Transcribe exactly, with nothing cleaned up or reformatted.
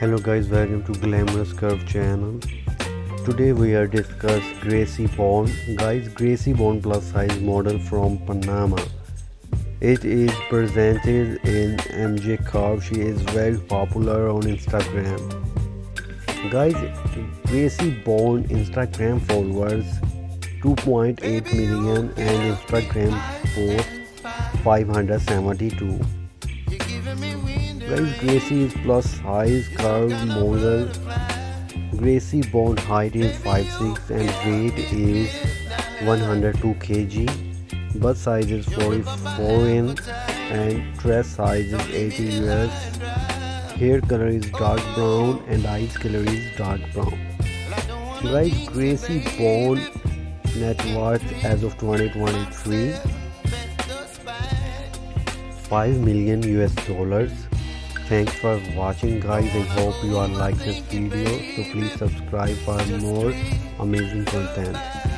Hello guys, welcome to Glamorous Curve channel. Today we are discuss Gracie Bon. Guys, Gracie Bon plus size model from Panama. It is presented in M J Curve. She is very popular on Instagram. Guys, Gracie Bon Instagram followers two point eight million and Instagram posts five hundred seventy-two. Guys, Gracie is plus size curve model. Gracie Bon height is five six and weight is one hundred two kilograms. Bust size is forty-four inch and dress size is eighty U S. Hair color is dark brown and eyes color is dark brown. Guys, Gracie Bon net worth as of twenty twenty-three five million U S dollars. Thanks for watching guys, and hope you are like this video, so please subscribe for more amazing content.